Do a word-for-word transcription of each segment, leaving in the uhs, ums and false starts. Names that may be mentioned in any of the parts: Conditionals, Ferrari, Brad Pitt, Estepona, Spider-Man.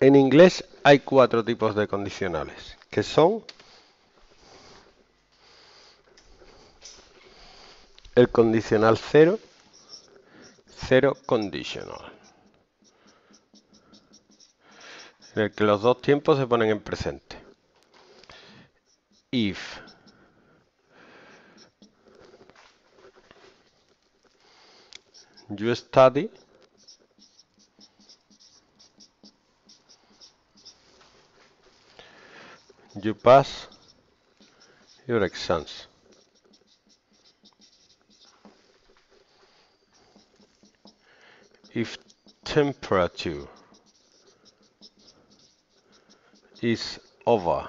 En inglés hay cuatro tipos de condicionales, que son el condicional cero, cero conditional, en el que los dos tiempos se ponen en presente. If you study you pass your exams. If temperature is over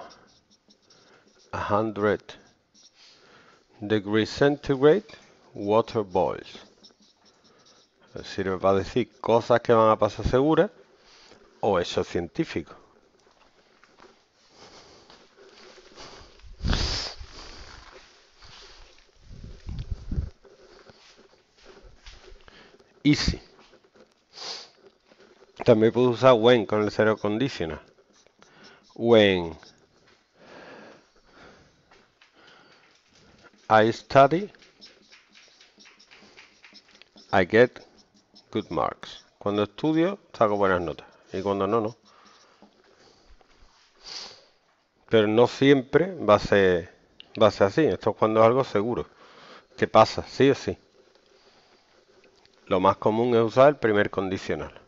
a hundred degrees centigrade, water boils. Sirve para decir cosas que van a pasar seguras o eso es científico. Easy. También puedo usar when con el cero condicional. When I study, I get good marks. Cuando estudio, saco buenas notas. Y cuando no, no. Pero no siempre va a ser, va a ser así. Esto es cuando es algo seguro, que pasa, sí o sí. Lo más común es usar el primer condicional.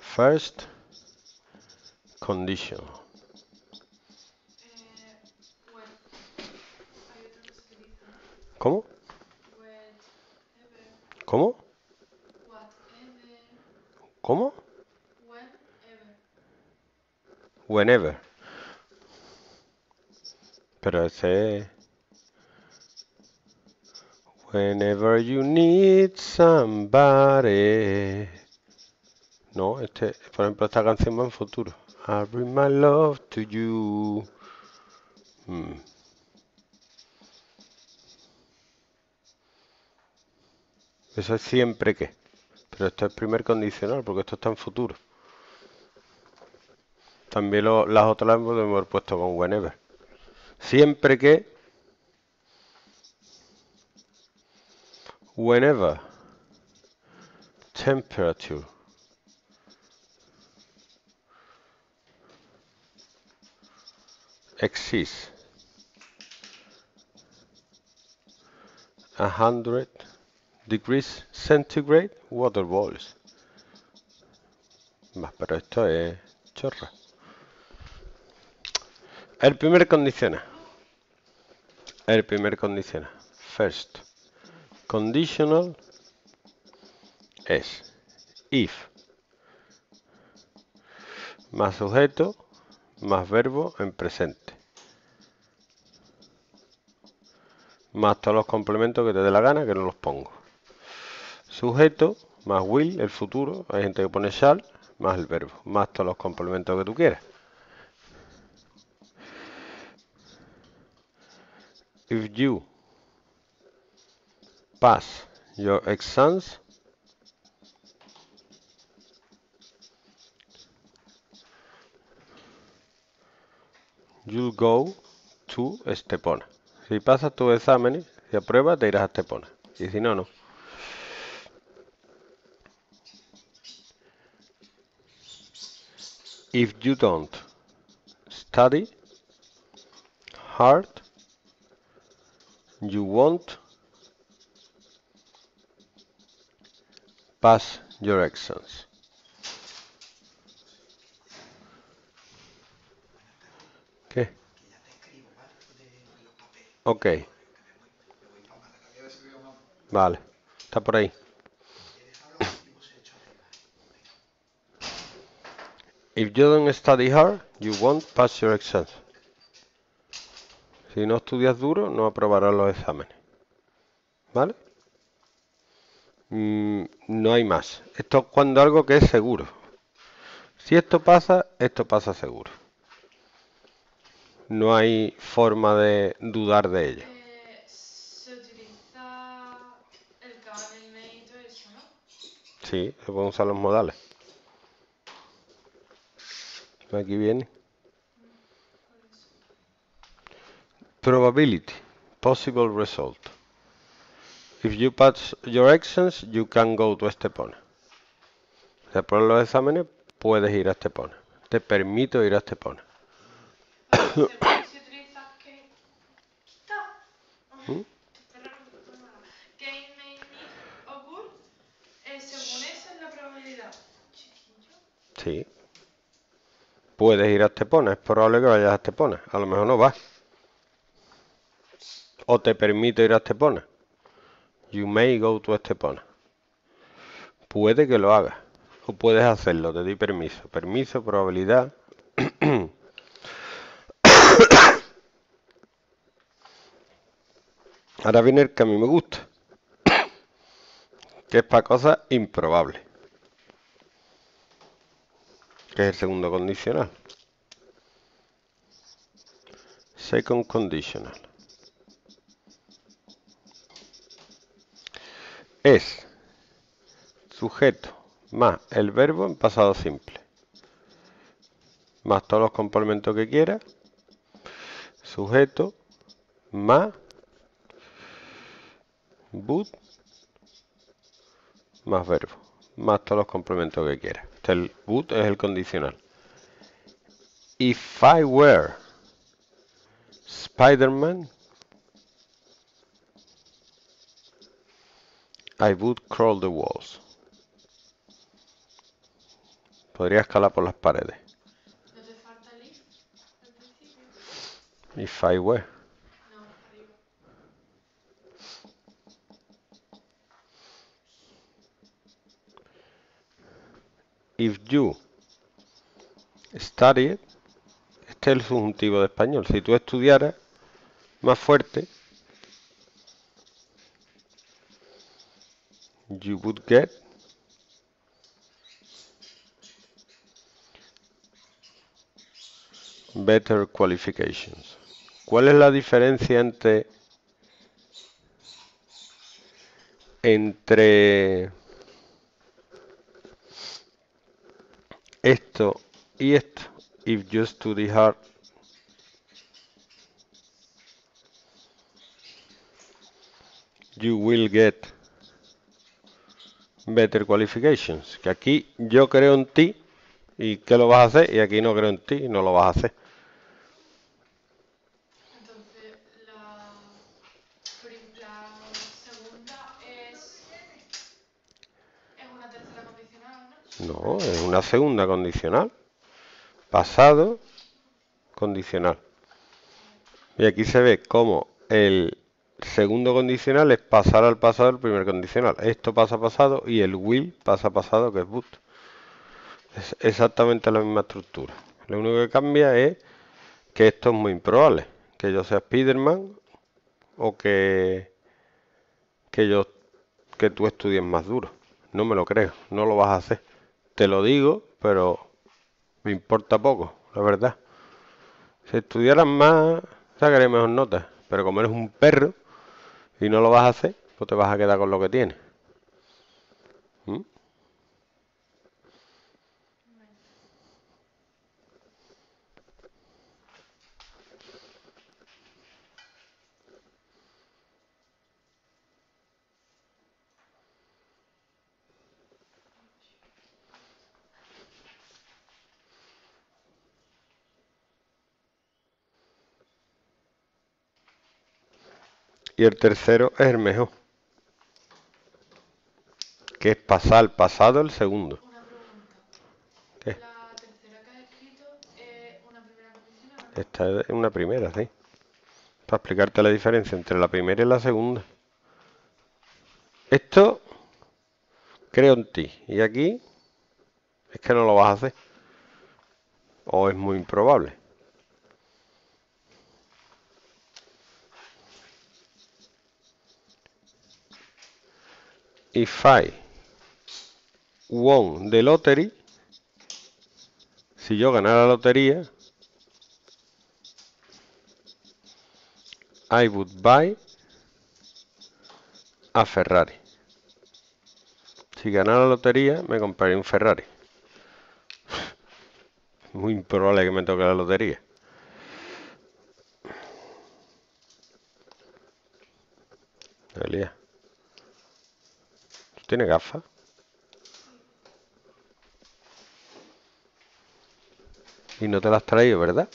First condition. ¿Cómo? ¿Cómo? ¿Cómo? Whenever. Pero ese... Whenever you need somebody. No, este, por ejemplo, esta canción va en futuro. I bring my love to you. Hmm. Eso es siempre que. Pero esto es primer condicional porque esto está en futuro. También lo, las otras las podemos haber puesto con whenever. Siempre que. Whenever. Temperature. Exceeds a hundred degrees centigrade, water boils. Más, pero esto es chorra. El primer condiciona. El primer condiciona. First conditional es if más sujeto más verbo en presente más todos los complementos que te dé la gana, que no los pongo. Sujeto más will, el futuro, hay gente que pone shall, más el verbo, más todos los complementos que tú quieras. If you pass your exams, you'll go to Estepona. Si pasas tus exámenes, si apruebas, te irás a Estepona. Y si no, no. If you don't study hard, you won't pass your exams. ¿Qué? Ok. Vale, está por ahí. If you don't study hard, you won't pass your exams. Si no estudias duro, no aprobarás los exámenes. ¿Vale? Mm, no hay más. Esto es cuando algo que es seguro. Si esto pasa, esto pasa seguro. No hay forma de dudar de ello. Eh, ¿Se utiliza el canon, el main y todo eso, no? Sí, se pueden usar los modales. Aquí viene. Probability, possible result. If you pass your exams, you can go to Estepona. Si apruebas los exámenes, puedes ir a Estepona. Te permito ir a Estepona. ¿Mm? Sí. Puedes ir a Estepona, es probable que vayas a Estepona. A lo mejor no vas. O te permito ir a Estepona. You may go to Estepona. Puede que lo hagas. O puedes hacerlo, te doy permiso. Permiso, probabilidad. Ahora viene el que a mí me gusta. Que es para cosas improbables. Que es el segundo condicional. Second conditional. Es sujeto más el verbo en pasado simple. Más todos los complementos que quiera. Sujeto más would más verbo. Más todos los complementos que quiera. El would es el condicional. If I were Spider-Man, I would crawl the walls. Podría escalar por las paredes. ¿No te falta el if? If I were. If you studied, este es el subjuntivo de español. Si tú estudiaras, más fuerte, you would get better qualifications. ¿Cuál es la diferencia entre entre esto y esto? If you study hard, you will get better qualifications. Que aquí yo creo en ti y que lo vas a hacer, y aquí no creo en ti y no lo vas a hacer. Entonces la, la segunda es, es una tercera condicional, ¿no? No, es una segunda condicional. Pasado condicional. Y aquí se ve cómo el segundo condicional es pasar al pasado del primer condicional. Esto pasa a pasado y el will pasa a pasado, que es would. Es exactamente la misma estructura. Lo único que cambia es que esto es muy improbable. Que yo sea Spider-Man o que, que, yo, que tú estudies más duro. No me lo creo, no lo vas a hacer. Te lo digo, pero me importa poco, la verdad. Si estudiaras más, sacaré mejor notas. Pero como eres un perro y no lo vas a hacer, pues te vas a quedar con lo que tienes. ¿Mm? Y el tercero es el mejor, que es pasar al pasado el segundo. Una pregunta. ¿Qué? La tercera que has escrito es una primera condicional, ¿no? Esta es una primera, sí. Para explicarte la diferencia entre la primera y la segunda. Esto, creo en ti. Y aquí, es que no lo vas a hacer. O es muy improbable. If I won the lottery, si yo ganara la lotería, I would buy a Ferrari. Si ganara la lotería, me compraría un Ferrari. Muy improbable que me toque la lotería. Elia, ¿tú tienes gafas? Y no te las has traído, ¿verdad?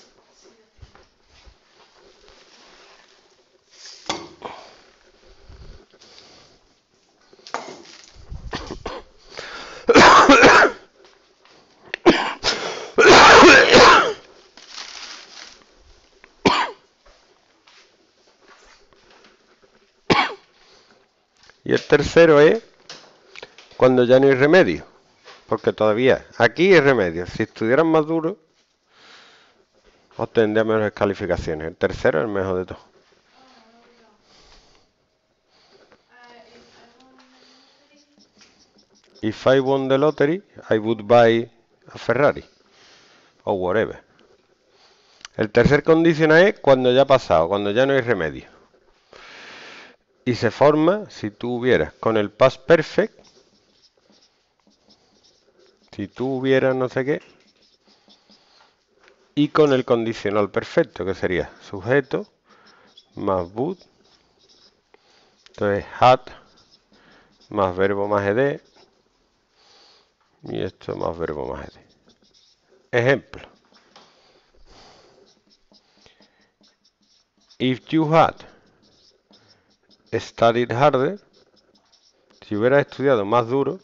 Y el tercero es cuando ya no hay remedio, porque todavía aquí hay remedio. Si estuvieran más duro, obtendría mejores calificaciones. El tercero es el mejor de todos. If I won the lottery, I would buy a Ferrari o whatever. El tercer condicional es cuando ya ha pasado, cuando ya no hay remedio. Y se forma, si tú hubieras, con el past perfect, si tú hubieras no sé qué, y con el condicional perfecto, que sería sujeto más would, entonces had más verbo más ed, y esto más verbo más ed. Ejemplo. If you had studied harder, si hubiera estudiado más duro,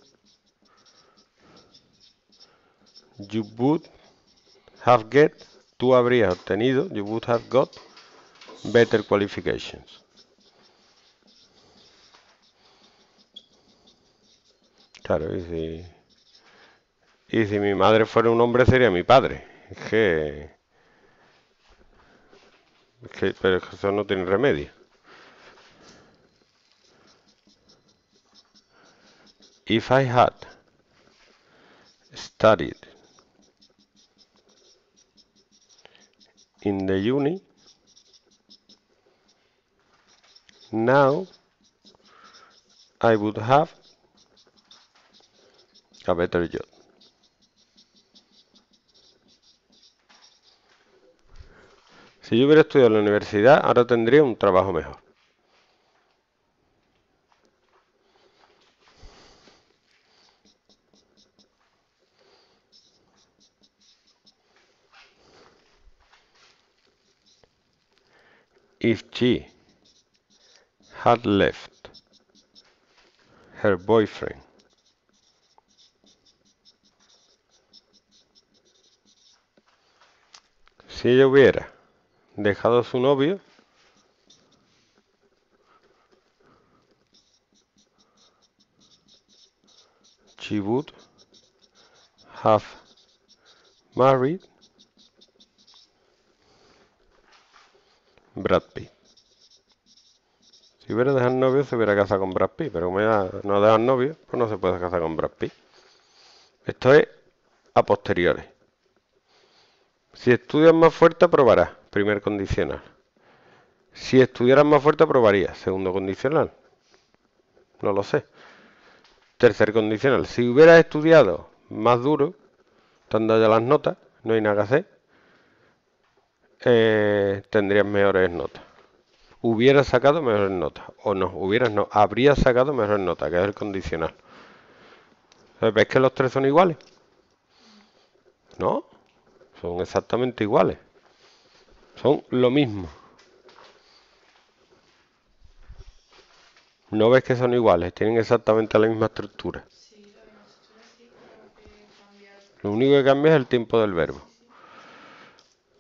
you would have get, tú habrías obtenido, you would have got better qualifications. Claro, y si, y si mi madre fuera un hombre sería mi padre. Es que, es que pero eso no tiene remedio. If I had studied in the uni, now I would have a better job. Si yo hubiera estudiado en la universidad, ahora tendría un trabajo mejor. If she had left her boyfriend, si ella hubiera dejado a su novio, she would have married Brad Pitt. Si hubiera dejado novio, se hubiera casado con Brad Pitt, pero como ya no ha dejado novio, pues no se puede casar con Brad Pitt. Esto es a posteriores. Si estudias más fuerte, aprobarás, primer condicional. Si estudiaras más fuerte, aprobarías, segundo condicional. No lo sé. Tercer condicional. Si hubieras estudiado más duro, te han dado ya las notas, no hay nada que hacer. Eh, tendrías mejores notas. Hubieras sacado mejores notas. O no, hubieras no. Habrías sacado mejores notas, que es el condicional. ¿Ves que los tres son iguales? No, son exactamente iguales. Son lo mismo. ¿No ves que son iguales? Tienen exactamente la misma estructura. Lo único que cambia es el tiempo del verbo.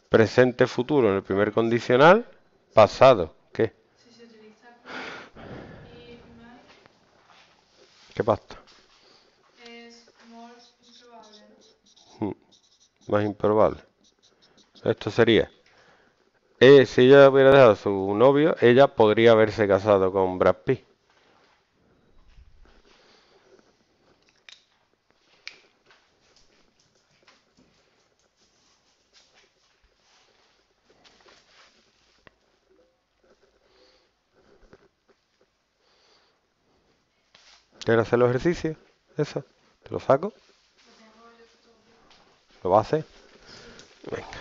Presente, futuro en el primer condicional, pasado. ¿Qué? Si se utiliza y más. ¿Qué pasa? Es más improbable, ¿no? Más improbable. Esto sería, eh, si ella hubiera dejado a su novio, ella podría haberse casado con Brad Pitt. ¿Quieres hacer los ejercicios? Eso. ¿Te lo saco? ¿Lo vas a hacer? Venga.